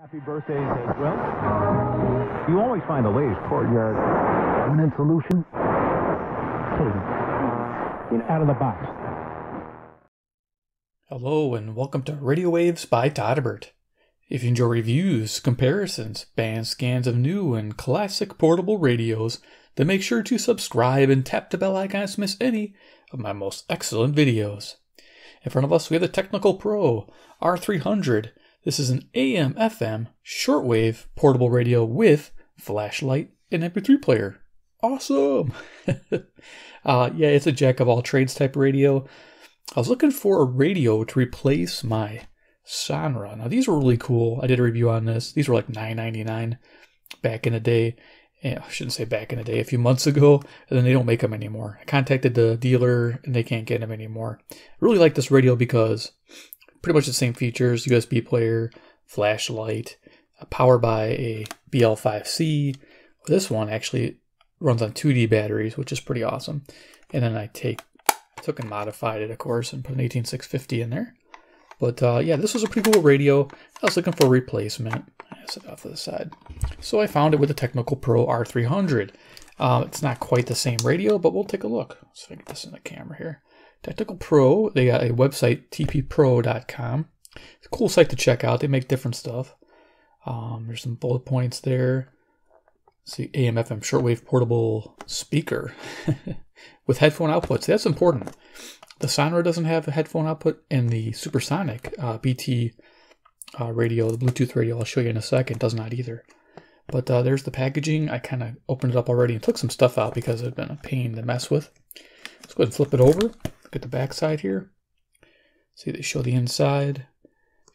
Happy birthdays as well. You always find the latest courtyard permanent solution. Out of the box. Hello and welcome to Radio Waves by Todderbert. If you enjoy reviews, comparisons, band scans of new and classic portable radios, then make sure to subscribe and tap the bell icon to miss any of my most excellent videos. In front of us we have the Technical Pro R300. This is an AM/FM shortwave portable radio with flashlight and MP3 player. Awesome! Yeah, it's a jack of all trades type radio. I was looking for a radio to replace my Sonnra. Now these were really cool. I did a review on this. These were like $9.99 back in the day. I shouldn't say back in the day, a few months ago, and then they don't make them anymore. I contacted the dealer and they can't get them anymore. I really like this radio because pretty much the same features: USB player, flashlight, powered by a BL5C. This one actually runs on 2D batteries, which is pretty awesome. And then I took and modified it, of course, and put an 18650 in there. But yeah, this was a pretty cool radio. I was looking for a replacement. I set it off to the side. So I found it with the Technical Pro R300. It's not quite the same radio, but we'll take a look. Let's get this in the camera here. Technical Pro, they got a website, tppro.com. It's a cool site to check out. They make different stuff. There's some bullet points there. Let's see, AM/FM shortwave portable speaker with headphone outputs. That's important. The Sonnra doesn't have a headphone output, and the Supersonic BT radio, the Bluetooth radio, I'll show you in a second, does not either. But there's the packaging. I kind of opened it up already and took some stuff out because it had been a pain to mess with. Let's go ahead and flip it over. Look at the back side here. See, they show the inside.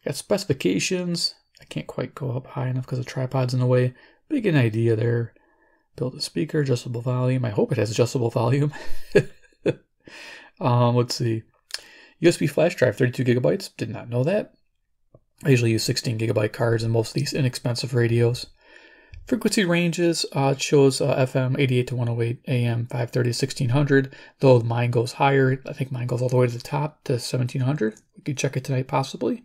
Got specifications. I can't quite go up high enough because the tripod's in the way. But you get an idea there. Built-in speaker, adjustable volume. I hope it has adjustable volume. Let's see. USB flash drive, 32 gigabytes. Did not know that. I usually use 16 gigabyte cards in most of these inexpensive radios. Frequency ranges, it shows FM 88 to 108, AM 530 to 1600, though mine goes higher. I think mine goes all the way to the top to 1700. We could check it tonight possibly.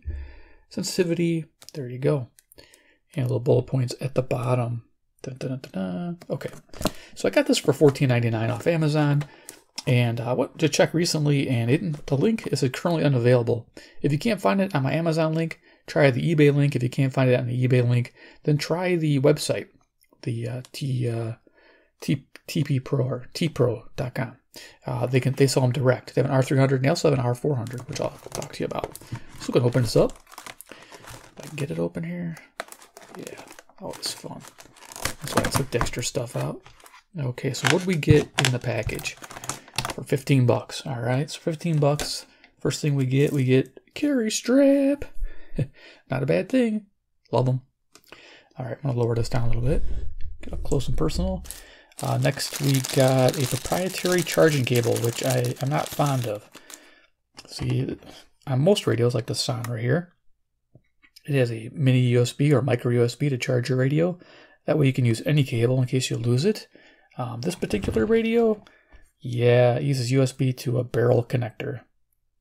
Sensitivity, there you go. And little bullet points at the bottom. Dun, dun, dun, dun, dun. Okay, so I got this for $14.99 off Amazon, and I went to check recently, and the link is currently unavailable. If you can't find it on my Amazon link, try the eBay link. If you can't find it on the eBay link, then try the website, the tppro or tppro.com. They sell them direct. They have an R300, and they also have an R400, which I'll talk to you about. So we're going to open this up. If I can get it open here. Yeah. Oh, it's fun. That's why I took the extra stuff out. Okay, so what did we get in the package? For 15 bucks. All right, so 15 bucks. First thing we get carry strap. Not a bad thing. Love them. All right, I'm going to lower this down a little bit. Get up close and personal. Next, we got a proprietary charging cable, which I am not fond of. See, on most radios, like the Sonnra here, it has a mini USB or micro USB to charge your radio. That way you can use any cable in case you lose it. This particular radio, yeah, it uses USB to a barrel connector.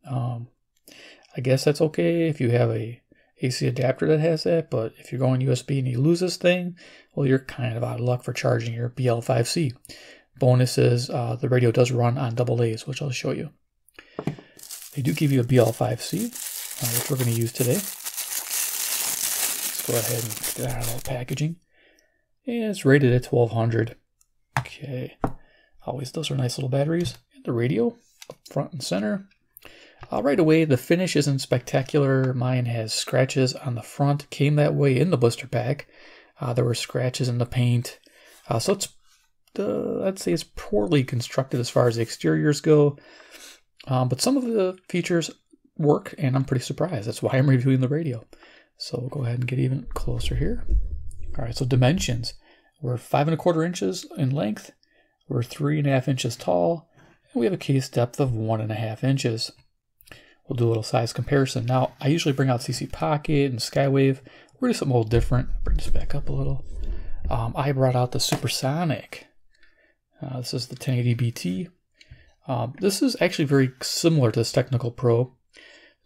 I guess that's okay if you have a AC adapter that has that, but if you're going USB and you lose this thing, well, you're kind of out of luck for charging your BL5C. Bonus is the radio does run on AA's, which I'll show you. They do give you a BL5C, which we're going to use today. Let's go ahead and get out of the packaging. And it's rated at 1200. Okay, always those are nice little batteries. And the radio up front and center. Right away, the finish isn't spectacular. Mine has scratches on the front. Came that way in the blister pack. There were scratches in the paint. So it's, I'd say it's poorly constructed as far as the exteriors go. But some of the features work, and I'm pretty surprised. That's why I'm reviewing the radio. So we'll go ahead and get even closer here. All right, so dimensions. We're 5¼ inches in length. We're 3.5 inches tall. And we have a case depth of 1.5 inches. We'll do a little size comparison. Now, I usually bring out CC Pocket and Skywave. We're doing something a little different. Bring this back up a little. I brought out the Supersonic. This is the 1080BT. This is actually very similar to this Technical Pro.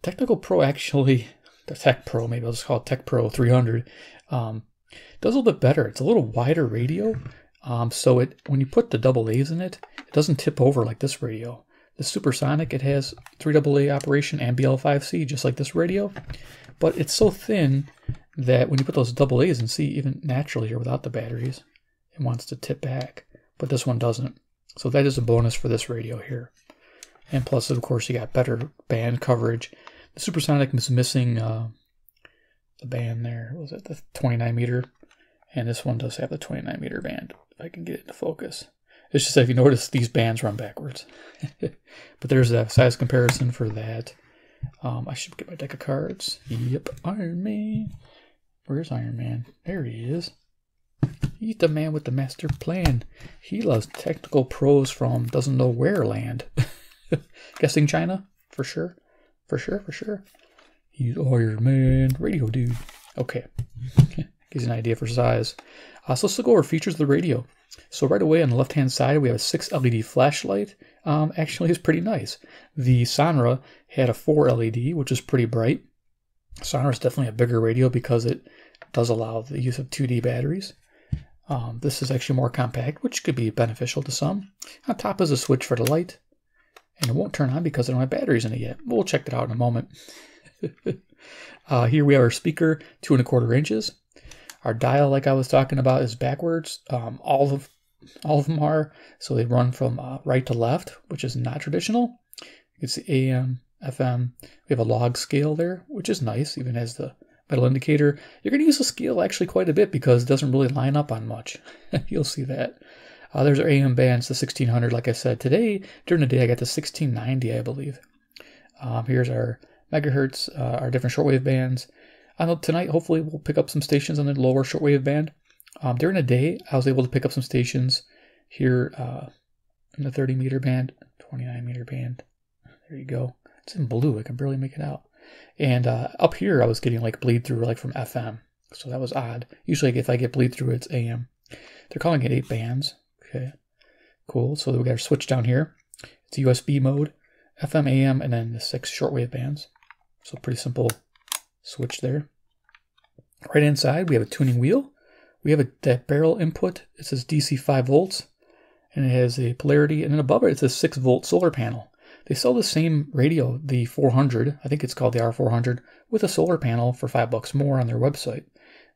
Technical Pro actually, the Tech Pro, maybe I'll just call it Tech Pro 300, Does a little bit better. It's a little wider radio, so when you put the double A's in it, it doesn't tip over like this radio. The Supersonic, it has 3AA operation and BL5C, just like this radio, but it's so thin that when you put those double A's in, see, even naturally here without the batteries, it wants to tip back, but this one doesn't. So that is a bonus for this radio here. And plus, of course, you got better band coverage. The Supersonic is missing the band there. What was it, the 29 meter? And this one does have the 29 meter band, if I can get it to focus. It's just that if you notice, these bands run backwards. But there's that size comparison for that. I should get my deck of cards. Yep, Iron Man. Where's Iron Man? There he is. He's the man with the master plan. He loves technical pros from doesn't know where land. Guessing China? For sure. For sure, for sure. He's Iron Man. Radio dude. Okay. Gives you an idea for size. So let's go over features of the radio. So right away on the left-hand side, we have a 6 LED flashlight. Actually, it's pretty nice. The Sonnra had a 4 LED, which is pretty bright. Sonnra is definitely a bigger radio because it does allow the use of 2D batteries. This is actually more compact, which could be beneficial to some. On top is a switch for the light, and it won't turn on because I don't have batteries in it yet. We'll check that out in a moment. Here we have our speaker, 2¼ inches. Our dial, like I was talking about, is backwards. All of them are, so they run from right to left, which is not traditional. You can see AM, FM. We have a log scale there, which is nice, even as the metal indicator. You're going to use the scale actually quite a bit because it doesn't really line up on much. You'll see that. There's our AM bands, the 1600, like I said. Today, during the day, I got the 1690, I believe. Here's our megahertz, our different shortwave bands. I know tonight, hopefully, we'll pick up some stations on the lower shortwave band. During the day, I was able to pick up some stations here in the 30 meter band, 29 meter band. There you go. It's in blue. I can barely make it out. And up here, I was getting like bleed through, like from FM. So that was odd. Usually, if I get bleed through, it's AM. They're calling it 8 bands. Okay, cool. So we got our switch down here. It's USB mode, FM, AM, and then the 6 shortwave bands. So pretty simple. Switch there. Right inside, we have a tuning wheel. We have that barrel input. It says DC 5 volts, and it has a polarity. And then above it, it says 6 volt solar panel. They sell the same radio, the 400. I think it's called the R400 with a solar panel for $5 more on their website.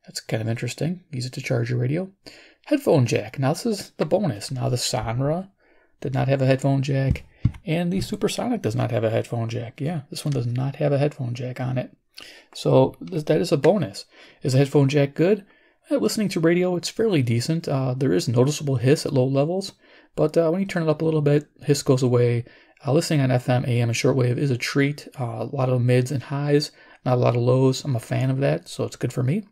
That's kind of interesting. Use it to charge your radio. Headphone jack. Now this is the bonus. Now the Sonnra did not have a headphone jack, and the Supersonic does not have a headphone jack. Yeah, this one does not have a headphone jack on it. So that is a bonus. Is the headphone jack good? Listening to radio, it's fairly decent. There is noticeable hiss at low levels, but when you turn it up a little bit, hiss goes away. Listening on FM, AM, and shortwave is a treat. A lot of mids and highs, not a lot of lows. I'm a fan of that, so it's good for me.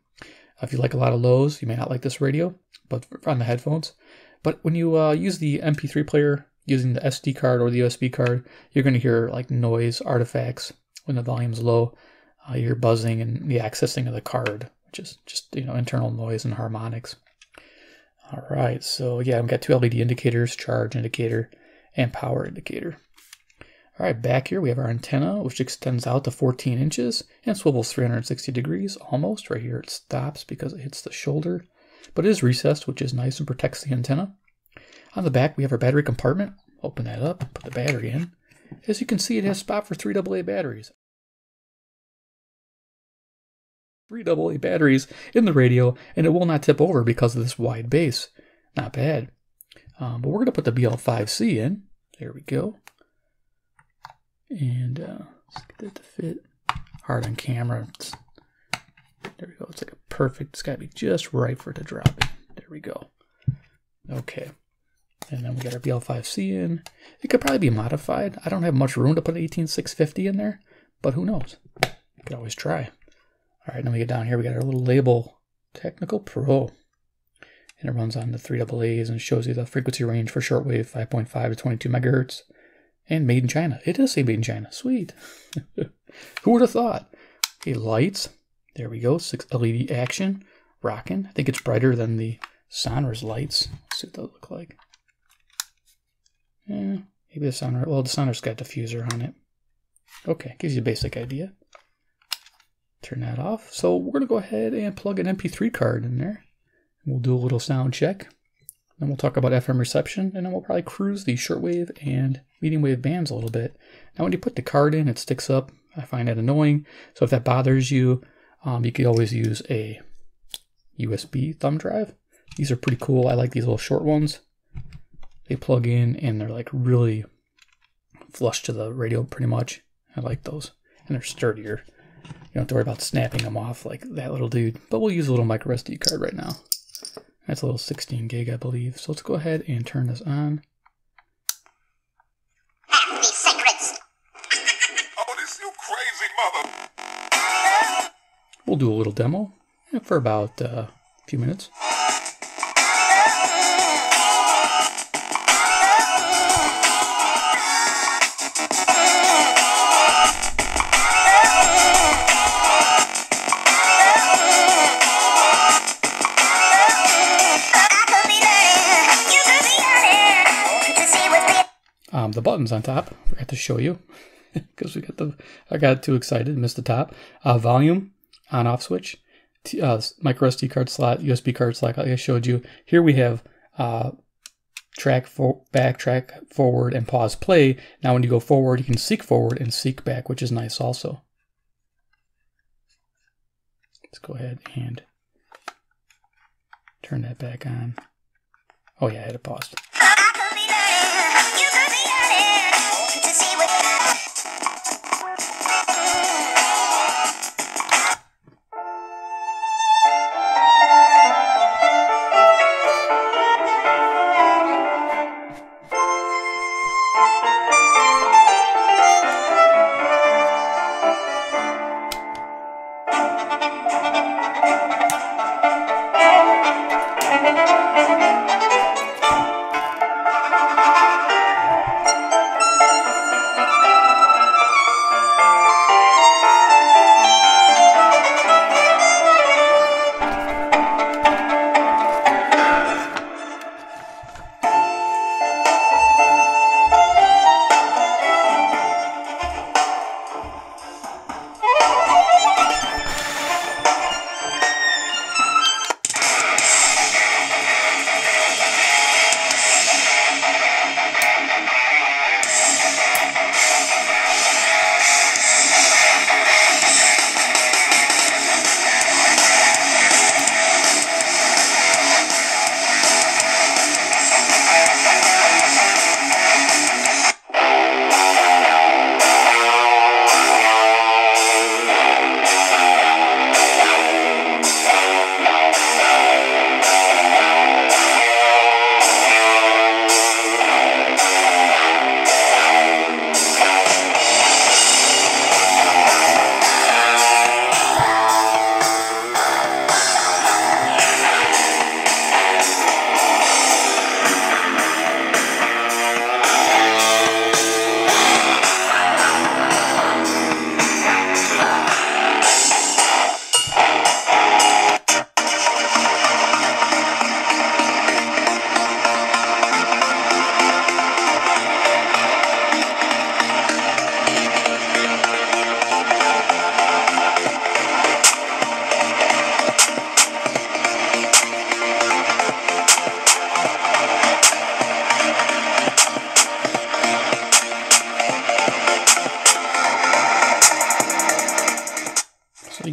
If you like a lot of lows, you may not like this radio, but on the headphones. But when you use the MP3 player using the SD card or the USB card, you're going to hear like noise artifacts when the volume's low. You're buzzing and the accessing of the card, which is just, you know, internal noise and harmonics. All right, so yeah, we've got 2 LED indicators, charge indicator and power indicator. All right, back here we have our antenna, which extends out to 14 inches and swivels 360 degrees almost. Right here it stops because it hits the shoulder, but it is recessed, which is nice and protects the antenna. On the back, we have our battery compartment. Open that up, put the battery in. As you can see, it has a spot for 3AA batteries. 3AA batteries in the radio, and it will not tip over because of this wide base. Not bad. But we're going to put the BL5C in. There we go. And let's get that to fit. Hard on camera. There we go. It's like a perfect, it's got to be just right for it to drop in. There we go. Okay. And then we got our BL5C in. It could probably be modified. I don't have much room to put an 18650 in there, but who knows? You could always try. All right, now we get down here, we got our little label, Technical Pro. And it runs on the 3AA's and shows you the frequency range for shortwave, 5.5 to 22 megahertz. And made in China. It does say made in China. Sweet. Who would have thought? Okay, lights. There we go. 6 LED action. Rocking. I think it's brighter than the Sonnra's lights. Let's see what those look like. Yeah, maybe the Sonnra. Well, the Sonnra's got diffuser on it. Okay, gives you a basic idea. Turn that off. So we're going to go ahead and plug an MP3 card in there. We'll do a little sound check. Then we'll talk about FM reception, and then we'll probably cruise the shortwave and medium wave bands a little bit. Now when you put the card in, it sticks up. I find that annoying. So if that bothers you, you could always use a USB thumb drive. These are pretty cool. I like these little short ones. They plug in and they're like really flush to the radio pretty much. I like those. And they're sturdier. You don't have to worry about snapping them off like that little dude. But we'll use a little micro SD card right now. That's a little 16 gig, I believe. So let's go ahead and turn this on. Family secrets. Oh, this you crazy mother. We'll do a little demo for about a few minutes. The buttons on top, I forgot to show you because we got the, I got too excited, missed the top. Volume, on off switch, micro SD card slot, USB card slot, like I showed you. Here we have track forward, and pause play. Now when you go forward, you can seek forward and seek back, which is nice also. Let's go ahead and turn that back on. Oh yeah, I had it paused.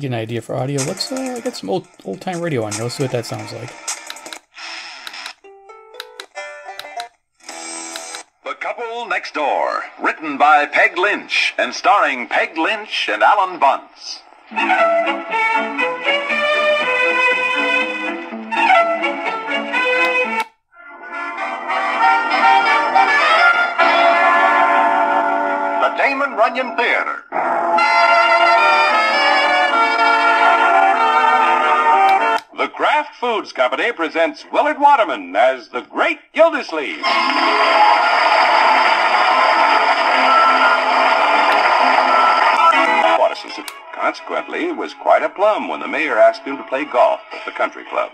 An idea for audio. Let's get some old-time radio on here. Let's see what that sounds like. The Couple Next Door, written by Peg Lynch and starring Peg Lynch and Alan Bunce. The Damon Runyon Theater. The Kraft Foods Company presents Willard Waterman as the Great Gildersleeve. Consequently, was quite a plum when the mayor asked him to play golf at the country club.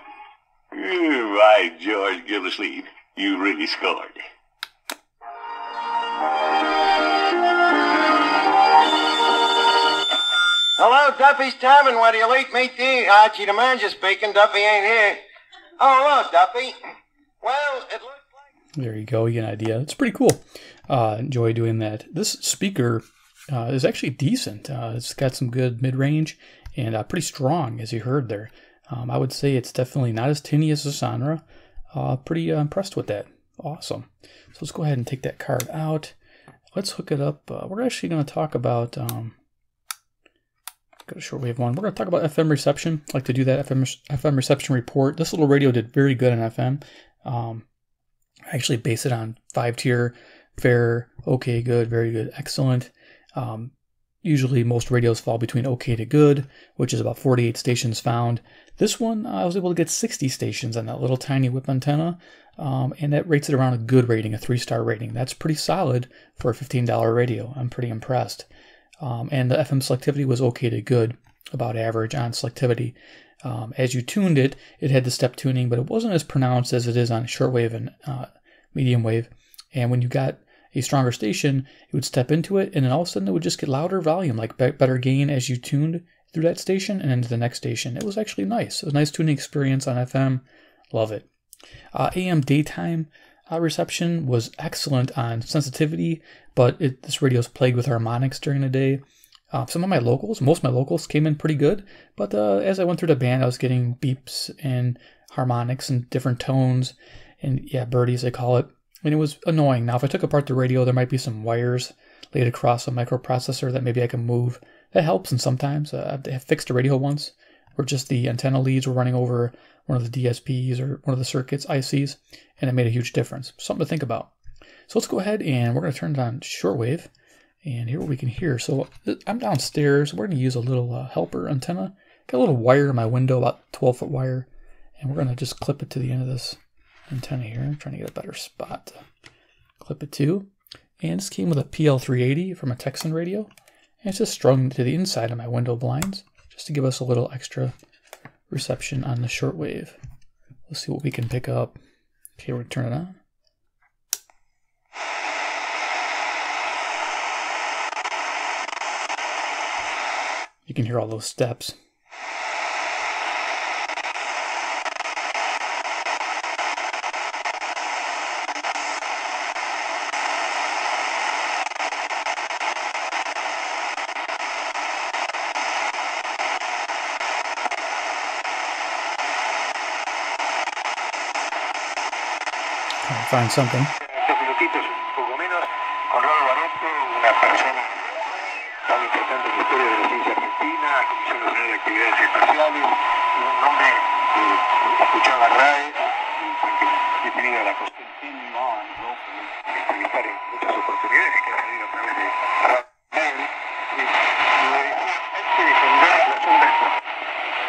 You're right, George Gildersleeve. You really scored. Hello, Duffy's Tavern, where the elite meet the Archie the manager speaking. Duffy ain't here. Oh, hello, Duffy. Well, it looks like... There you go. You get an idea. It's pretty cool. Enjoy doing that. This speaker is actually decent. It's got some good mid-range and pretty strong, as you heard there. I would say it's definitely not as tinny as the Sonnra. Pretty impressed with that. Awesome. So let's go ahead and take that card out. Let's hook it up. We're actually going to talk about... got a shortwave one. We're going to talk about FM reception. I like to do that FM reception report. This little radio did very good on FM. I actually based it on 5-tier, fair, okay, good, very good, excellent. Usually most radios fall between okay to good, which is about 48 stations found. This one, I was able to get 60 stations on that little tiny whip antenna, and that rates it around a good rating, a 3-star rating. That's pretty solid for a $15 radio. I'm pretty impressed. And the FM selectivity was okay to good, about average on selectivity. As you tuned it, it had the step tuning, but it wasn't as pronounced as it is on shortwave and medium wave. And when you got a stronger station, it would step into it, and then all of a sudden it would just get louder volume, like better gain as you tuned through that station and into the next station. It was actually nice. It was a nice tuning experience on FM. Love it. AM daytime reception was excellent on sensitivity, but this radio is plagued with harmonics during the day. Some of my locals, most of my locals came in pretty good, but as I went through the band, I was getting beeps and harmonics and different tones, and yeah, birdies, they call it, and it was annoying. Now, if I took apart the radio, there might be some wires laid across a microprocessor that maybe I can move. That helps, and sometimes I fixed the radio once, where just the antenna leads were running over one of the DSPs or one of the circuits, ICs, and it made a huge difference. Something to think about. So let's go ahead and we're going to turn it on shortwave and hear what we can hear. So I'm downstairs. We're going to use a little helper antenna. Got a little wire in my window, about 12-foot wire, and we're going to just clip it to the end of this antenna here. I'm trying to get a better spot to clip it to. And this came with a PL380 from a Texan radio, and it's just strung to the inside of my window blinds just to give us a little extra reception on the shortwave. Let's see what we can pick up. Okay, we're going to turn it on. You can hear all those steps. Trying to find something.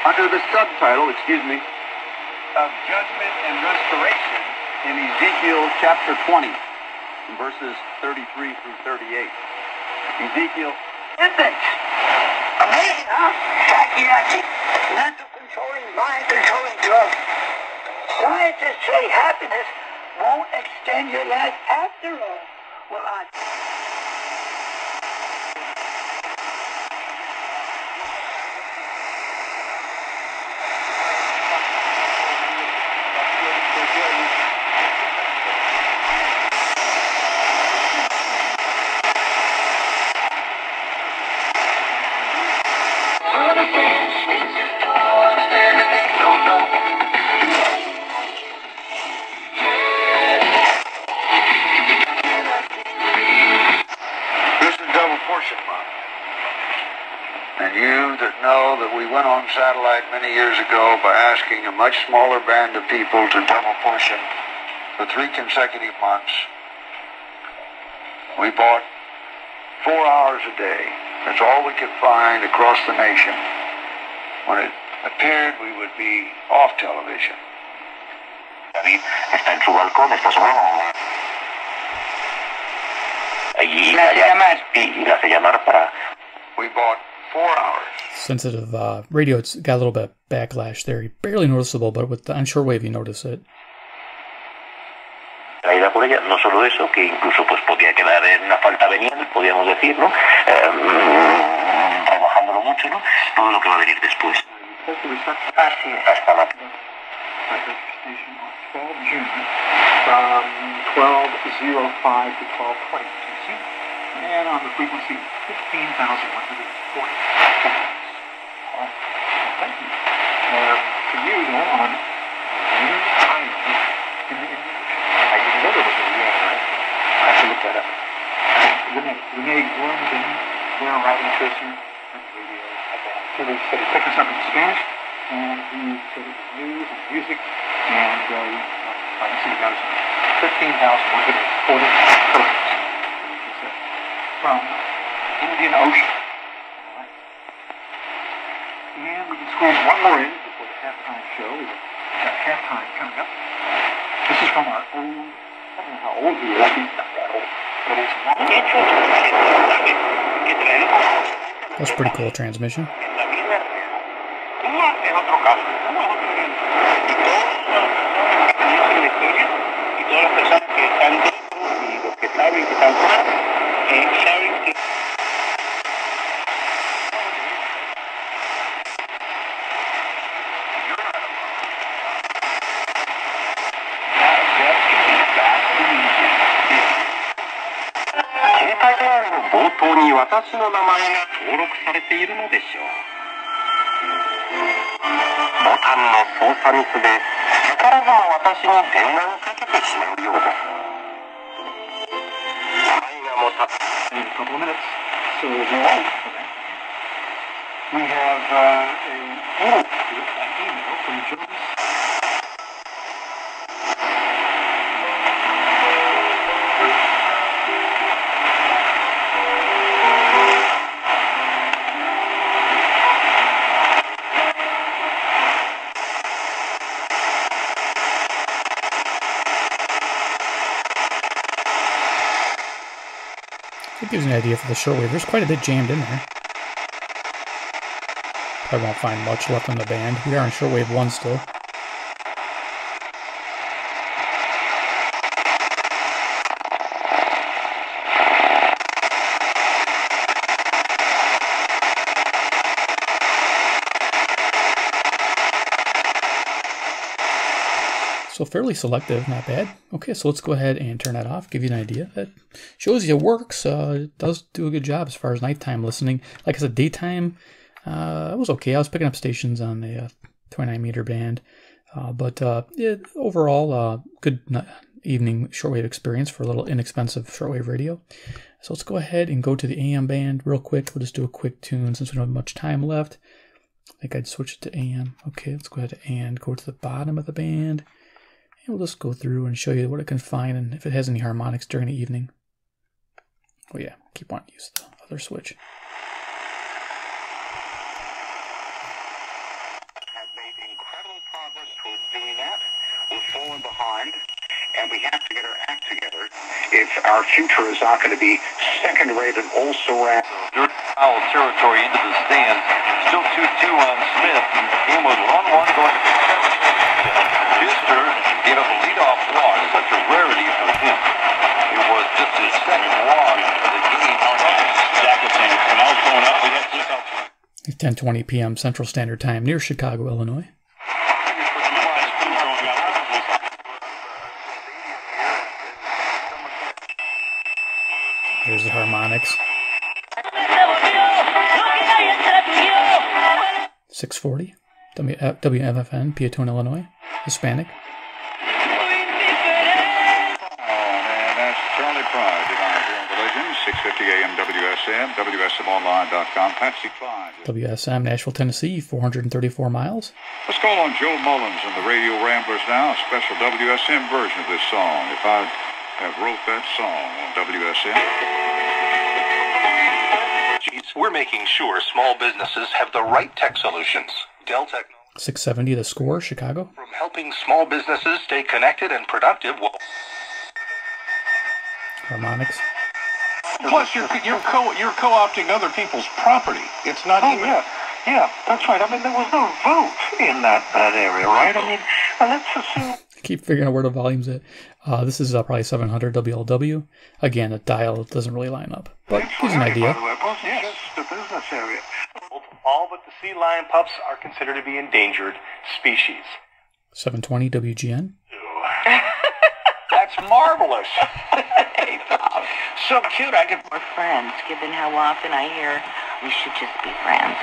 Under the subtitle, excuse me, of Judgment and Restoration in Ezekiel chapter 20, verses 33 through 38. Ezekiel. Infants! Amazing, huh? Psychiatry. Mental controlling, mind controlling drugs. Scientists say happiness won't extend your life after all. Well, I... satellite many years ago by asking a much smaller band of people to double portion for 3 consecutive months. We bought 4 hours a day. That's all we could find across the nation. When it appeared, we would be off television. David está en su balcón, está sonando. Allí la hace llamar para. We bought 4 hours. Sensitive radio, it's got a little bit of backlash there. Barely noticeable, but with the, on shortwave you notice it. Por ella, no solo eso, que incluso pues podía quedar en una falta venial, podríamos decir, ¿no? Trabajando pensándolo mucho, ¿no? Todo lo que va a venir después. Así es. Hasta la próxima. And on the frequency 15,140. Thank you. For you then on Lunar Island in the Indian Ocean. I didn't know there was a Lunar Island. I have to look that up. Renee Glendon, we're writing to us here on the radio about Philly City. Pick us up in Spanish, and he said it was news and music, and I can see the guys on 15,140 kilometers from Indian Ocean. And we can squeeze one more in before the halftime show. We've got halftime coming up. This is from our old, I don't know how old he is, he's not that old, but it's not that. That's a pretty cool transmission. Gives an idea for the shortwave. There's quite a bit jammed in there. Probably won't find much left on the band. We are on shortwave 1 still. So fairly selective, not bad. Okay, so let's go ahead and turn that off, give you an idea. That shows you it works. It does do a good job as far as nighttime listening. Like I said, daytime, it was okay. I was picking up stations on the 29-meter band. But overall, good evening shortwave experience for a little inexpensive shortwave radio. So let's go ahead and go to the AM band real quick. We'll just do a quick tune since we don't have much time left. I think I'd switch it to AM. Okay, let's go ahead and go to the bottom of the band. And we'll just go through and show you what it can find and if it has any harmonics during the evening. Oh yeah, keep wanting to use the other switch. Have made incredible progress towards doing that. We've fallen behind, and we have to get our act together if our future is not going to be second-rate and also at foul territory into the stand. Still 2-2 on Smith. Game was 1-1 going to gave up a leadoff log, such a rarity for him. It was just his second log for the game. It's 10:20 p.m. Central Standard Time near Chicago, Illinois. Here's the harmonics. 640 WFFN, Peatone, Illinois, Hispanic. WSMonline.com, Patsy Cline. WSM, Nashville, Tennessee, 434 miles. Let's call on Joe Mullins and the Radio Ramblers now, a special WSM version of this song. If I have wrote that song on WSM. We're making sure small businesses have the right tech solutions. Dell Technologies. 670, The Score, Chicago. From helping small businesses stay connected and productive. Harmonics. Plus, you're co-opting other people's property. It's not even. Yeah, that's right. I mean, there was no vote in that area, right? I mean, let's assume. I keep figuring out where the volume's at. This is probably 700 WLW. Again, the dial doesn't really line up, but here's an idea. Yes, the business area. all but the sea lion pups are considered to be endangered species. 720 WGN. That's marvelous. Hey, Bob. So cute. I could. We're friends, given how often I hear we should just be friends.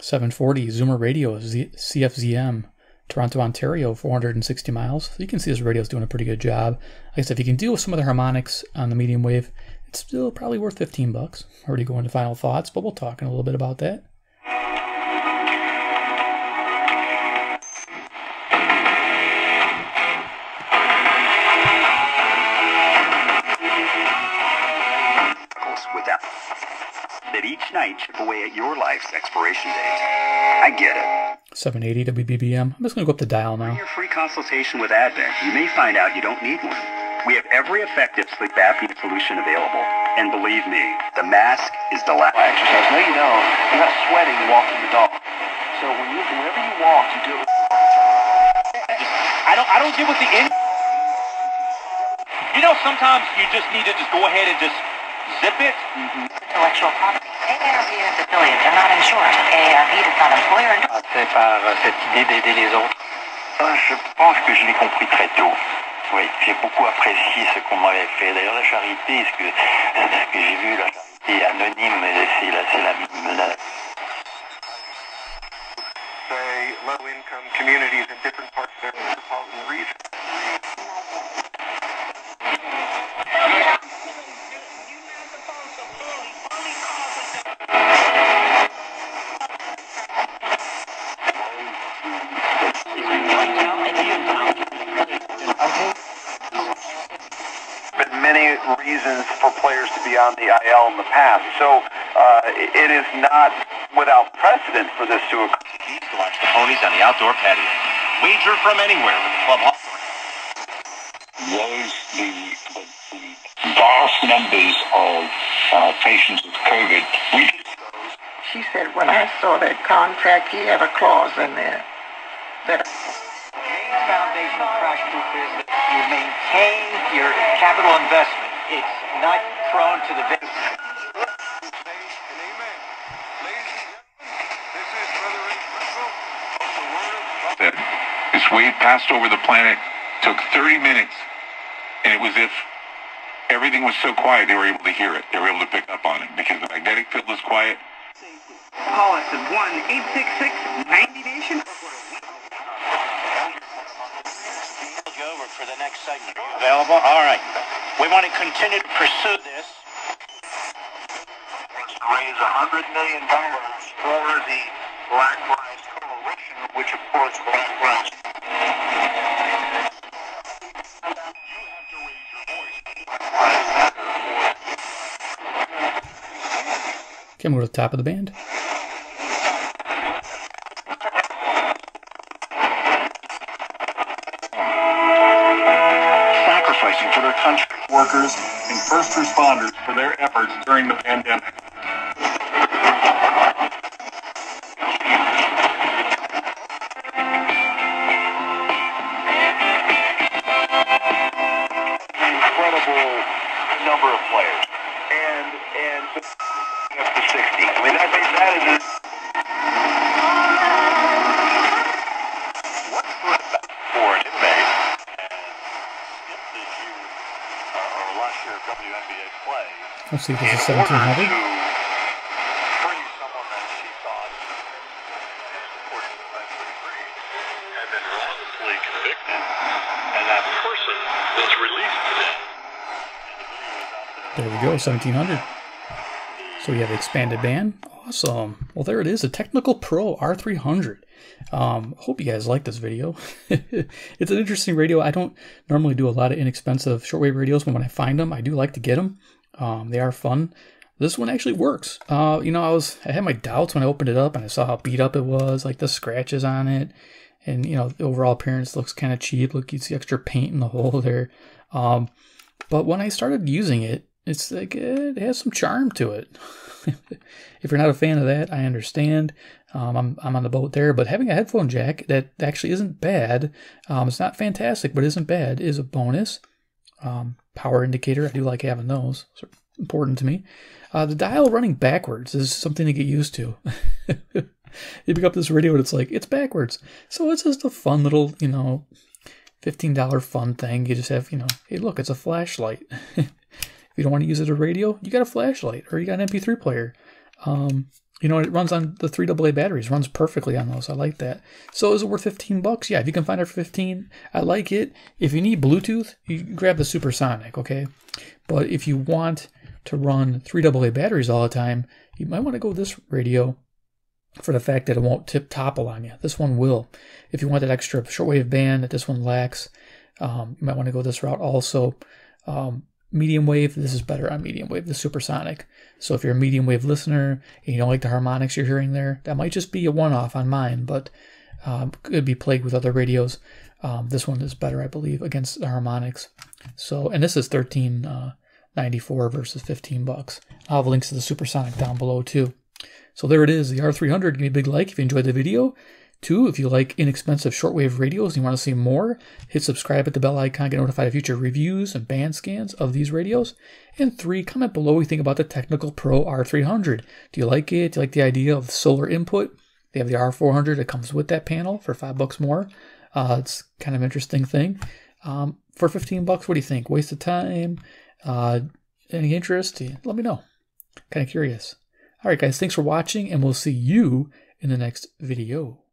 740 Zoomer Radio, CFZM, Toronto, Ontario, 460 miles. So you can see this radio is doing a pretty good job. Like I said, if you can deal with some of the harmonics on the medium wave, it's still probably worth $15. Already going to final thoughts, but we'll talk in a little bit about that. 780 WBBM. I'm just going to go up the dial now. In your free consultation with Advent, you may find out you don't need one. We have every effective sleep apnea solution available. And believe me, the mask is the last exercise. Now you know, you're not sweating walking the dog. So when you, wherever you walk, you do it. I don't get what the end. You know, sometimes you just need to just go ahead and just zip it. Intellectual property. AARP is affiliate. They're not insured. AARP does not employ or endorse. C'est par cette idée d'aider les autres. Je pense que je l'ai compris très tôt. Oui, j'ai beaucoup apprécié ce qu'on m'avait fait. D'ailleurs, la charité, ce que j'ai vu, la charité anonyme, c'est la menace. Say low-income communities in different parts of the metropolitan region. On the IL in the past, so it is not without precedent for this to occur. To watch the ponies on the outdoor patio. Wager from anywhere with the club offering. Those the vast numbers of patients with COVID. She said when I saw that contract, he had a clause in there that foundation crash proof is that you maintain your capital investment. It's not prone to the business. This wave passed over the planet, took 30 minutes, and it was if everything was so quiet they were able to hear it. They were able to pick up on it because the magnetic field was quiet. Call us at 1-866-90-NATION. Over for the next segment. Are you available? All right. We want to continue to pursue this. Raise $100 million for the Black Lives Coalition, which supports Black Lives. You have to raise your voice. Okay, we're at the top of the band. 1700. There we go, 1700. So we have expanded band. Awesome. Well, there it is, the Technical Pro R300. Hope you guys like this video. It's an interesting radio. I don't normally do a lot of inexpensive shortwave radios, but when I find them, I do like to get them. They are fun. This one actually works. You know, I had my doubts when I opened it up and I saw how beat up it was, like the scratches on it, and you know, the overall appearance looks kind of cheap. Look, you see extra paint in the hole there. But when I started using it, it's like it has some charm to it. If you're not a fan of that, I understand. I'm on the boat there, but having a headphone jack that actually isn't bad. It's not fantastic, but isn't bad, is a bonus. Power indicator, I do like having those. So important to me. The dial running backwards is something to get used to. You pick up this radio and it's like, it's backwards. So it's just a fun little, you know, $15 fun thing. You just have, you know, hey, look, it's a flashlight. If you don't want to use it as a radio, you got a flashlight or you got an MP3 player. You know, it runs on the 3AA batteries, runs perfectly on those. I like that. So is it worth 15 bucks? Yeah, if you can find it for 15, I like it. If you need Bluetooth, you grab the Supersonic, okay? But if you want to run 3AA batteries all the time, you might want to go with this radio for the fact that it won't tip topple on you. This one will. If you want that extra shortwave band that this one lacks, you might want to go this route also. Medium wave, this is better on medium wave, the Supersonic. So if you're a medium wave listener and you don't like the harmonics you're hearing there, that might just be a one-off on mine, but could be plagued with other radios. This one is better, I believe, against the harmonics. So, and this is $13.94 versus 15 bucks. I'll have links to the Supersonic down below too. So there it is, the R300. Give me a big like if you enjoyed the video. Two, if you like inexpensive shortwave radios and you want to see more, hit subscribe at the bell icon, get notified of future reviews and band scans of these radios. And three, comment below what you think about the Technical Pro R300. Do you like it? Do you like the idea of solar input? They have the R400 that comes with that panel for $5 more. It's kind of an interesting thing. For 15 bucks, what do you think? Waste of time? Any interest? Let me know. Kind of curious. All right, guys, thanks for watching, and we'll see you in the next video.